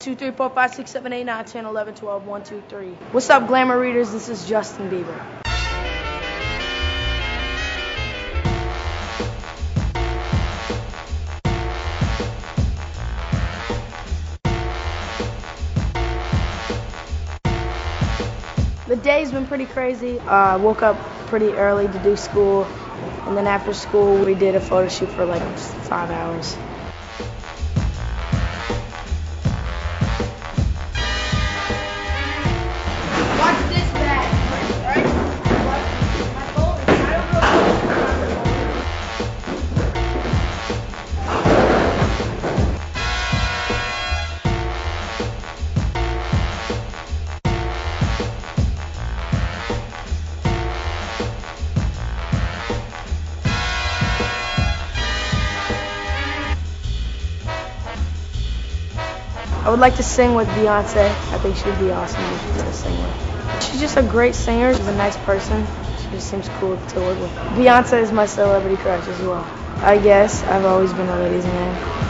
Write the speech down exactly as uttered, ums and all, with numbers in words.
two, three, four, five, six, seven, eight, nine, ten, eleven, twelve, one, two, three. What's up, Glamour readers? This is Justin Bieber. The day's been pretty crazy. I uh, woke up pretty early to do school, and then after school we did a photo shoot for like five hours. Watch this bag, right? My phone is I don't know. I would like to sing with Beyonce. I think she'd be awesome to sing with. She's just a great singer. She's a nice person. She just seems cool to work with. Beyonce is my celebrity crush as well. I guess I've always been a ladies' man.